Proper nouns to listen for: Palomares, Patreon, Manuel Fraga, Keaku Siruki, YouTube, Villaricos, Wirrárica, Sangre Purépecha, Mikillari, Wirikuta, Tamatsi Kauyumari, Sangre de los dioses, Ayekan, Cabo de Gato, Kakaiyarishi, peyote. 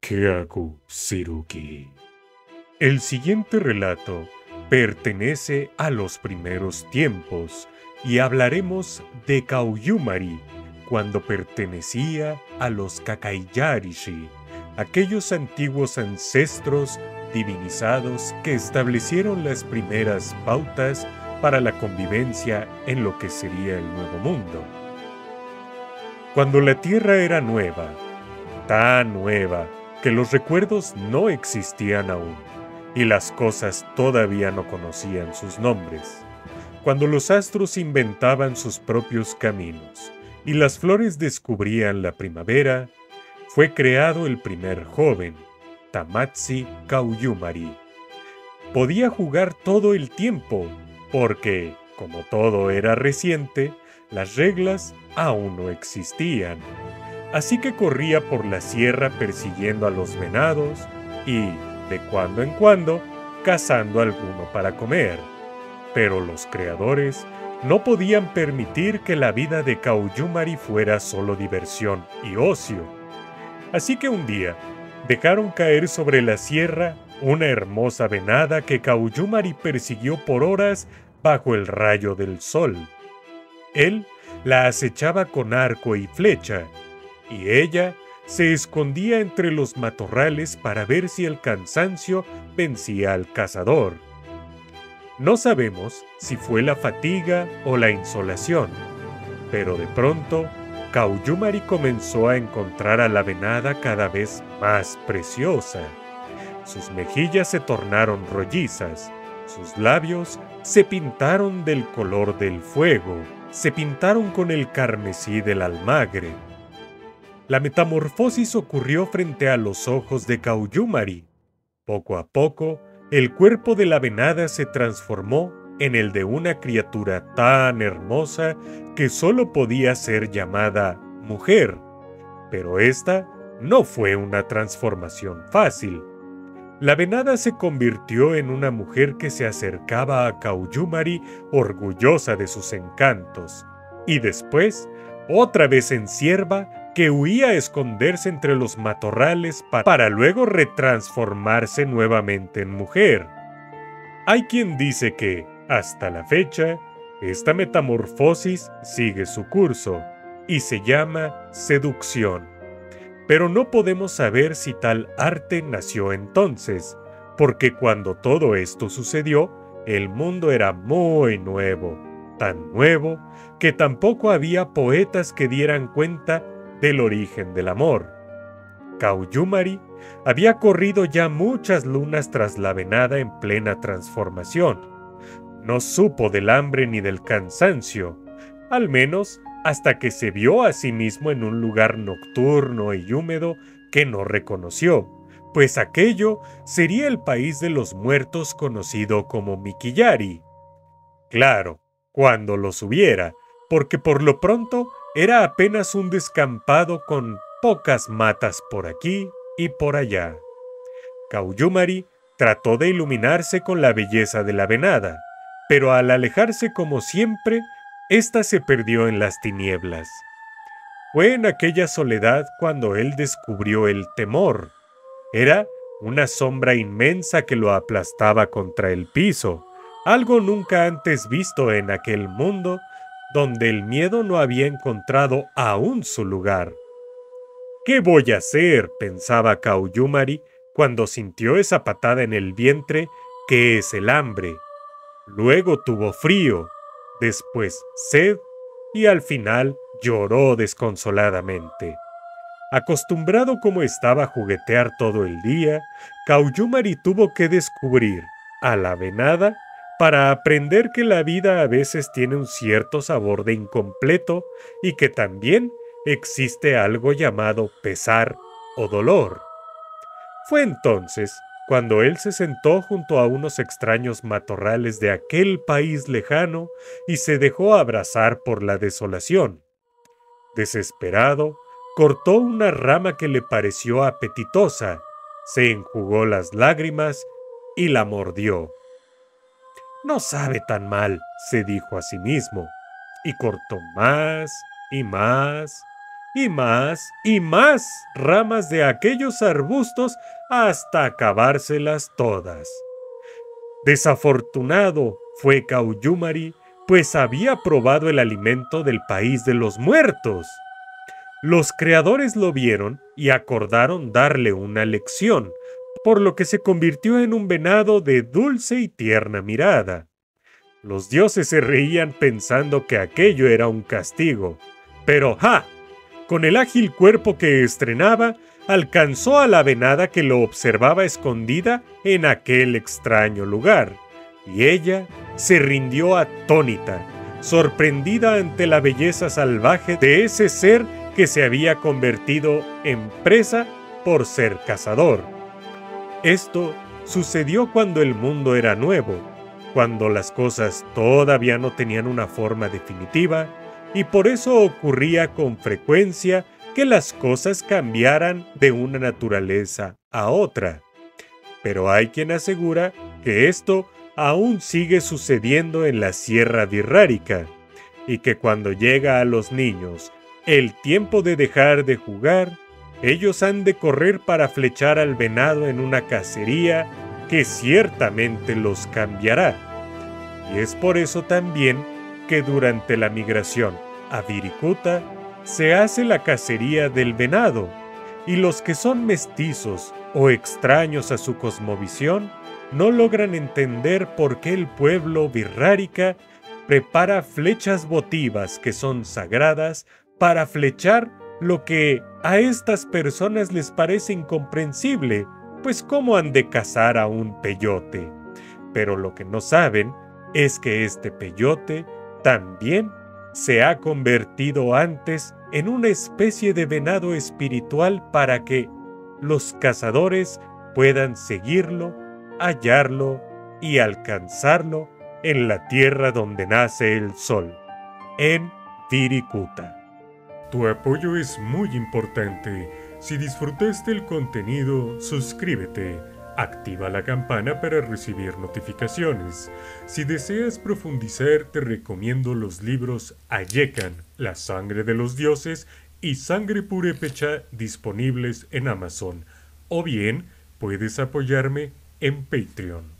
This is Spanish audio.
Keaku Siruki. El siguiente relato pertenece a los primeros tiempos y hablaremos de Kauyumari, cuando pertenecía a los Kakaiyarishi, aquellos antiguos ancestros divinizados que establecieron las primeras pautas para la convivencia en lo que sería el Nuevo Mundo. Cuando la Tierra era nueva, tan nueva que los recuerdos no existían aún, y las cosas todavía no conocían sus nombres, cuando los astros inventaban sus propios caminos y las flores descubrían la primavera, fue creado el primer joven, Tamatsi Kauyumari. Podía jugar todo el tiempo, porque, como todo era reciente, las reglas aún no existían. Así que corría por la sierra persiguiendo a los venados y, de cuando en cuando, cazando alguno para comer. Pero los creadores no podían permitir que la vida de Kauyumari fuera solo diversión y ocio. Así que un día, dejaron caer sobre la sierra una hermosa venada que Kauyumari persiguió por horas bajo el rayo del sol. Él la acechaba con arco y flecha, y ella se escondía entre los matorrales para ver si el cansancio vencía al cazador. No sabemos si fue la fatiga o la insolación, pero de pronto Kauyumari comenzó a encontrar a la venada cada vez más preciosa. Sus mejillas se tornaron rollizas, sus labios se pintaron del color del fuego, se pintaron con el carmesí del almagre. La metamorfosis ocurrió frente a los ojos de Kauyumari. Poco a poco, el cuerpo de la venada se transformó en el de una criatura tan hermosa que solo podía ser llamada mujer. Pero esta no fue una transformación fácil. La venada se convirtió en una mujer que se acercaba a Kauyumari orgullosa de sus encantos, y después, otra vez en sierva, que huía a esconderse entre los matorrales para luego retransformarse nuevamente en mujer. Hay quien dice que, hasta la fecha, esta metamorfosis sigue su curso, y se llama seducción. Pero no podemos saber si tal arte nació entonces, porque cuando todo esto sucedió, el mundo era muy nuevo, tan nuevo, que tampoco había poetas que dieran cuenta del origen del amor. Kauyumari había corrido ya muchas lunas tras la venada en plena transformación. No supo del hambre ni del cansancio, al menos hasta que se vio a sí mismo en un lugar nocturno y húmedo que no reconoció, pues aquello sería el país de los muertos conocido como Mikillari. Claro, cuando los hubiera, porque por lo pronto era apenas un descampado con pocas matas por aquí y por allá. Kauyumari trató de iluminarse con la belleza de la venada, pero al alejarse como siempre, ésta se perdió en las tinieblas. Fue en aquella soledad cuando él descubrió el temor. Era una sombra inmensa que lo aplastaba contra el piso, algo nunca antes visto en aquel mundo, donde el miedo no había encontrado aún su lugar. «¿Qué voy a hacer?», pensaba Kauyumari cuando sintió esa patada en el vientre que es el hambre. Luego tuvo frío, después sed y al final lloró desconsoladamente. Acostumbrado como estaba a juguetear todo el día, Kauyumari tuvo que descubrir a la venada para aprender que la vida a veces tiene un cierto sabor de incompleto y que también existe algo llamado pesar o dolor. Fue entonces cuando él se sentó junto a unos extraños matorrales de aquel país lejano y se dejó abrazar por la desolación. Desesperado, cortó una rama que le pareció apetitosa, se enjugó las lágrimas y la mordió. «No sabe tan mal», se dijo a sí mismo, y cortó más y más, y más ramas de aquellos arbustos hasta acabárselas todas. Desafortunado fue Kauyumari, pues había probado el alimento del país de los muertos. Los creadores lo vieron y acordaron darle una lección, por lo que se convirtió en un venado de dulce y tierna mirada. Los dioses se reían pensando que aquello era un castigo, pero ¡ja! Con el ágil cuerpo que estrenaba, alcanzó a la venada que lo observaba escondida en aquel extraño lugar, y ella se rindió atónita, sorprendida ante la belleza salvaje de ese ser que se había convertido en presa por ser cazador. Esto sucedió cuando el mundo era nuevo, cuando las cosas todavía no tenían una forma definitiva, y por eso ocurría con frecuencia que las cosas cambiaran de una naturaleza a otra. Pero hay quien asegura que esto aún sigue sucediendo en la Sierra Wirrárica, y que cuando llega a los niños el tiempo de dejar de jugar, ellos han de correr para flechar al venado en una cacería que ciertamente los cambiará. Y es por eso también que durante la migración a Wirikuta se hace la cacería del venado, y los que son mestizos o extraños a su cosmovisión no logran entender por qué el pueblo Wirrárica prepara flechas votivas que son sagradas para flechar lo que a estas personas les parece incomprensible, pues cómo han de cazar a un peyote. Pero lo que no saben es que este peyote también se ha convertido antes en una especie de venado espiritual para que los cazadores puedan seguirlo, hallarlo y alcanzarlo en la tierra donde nace el sol, en Wirikuta. Tu apoyo es muy importante. Si disfrutaste el contenido, suscríbete. Activa la campana para recibir notificaciones. Si deseas profundizar, te recomiendo los libros Ayekan, La Sangre de los Dioses y Sangre Purépecha, disponibles en Amazon. O bien, puedes apoyarme en Patreon.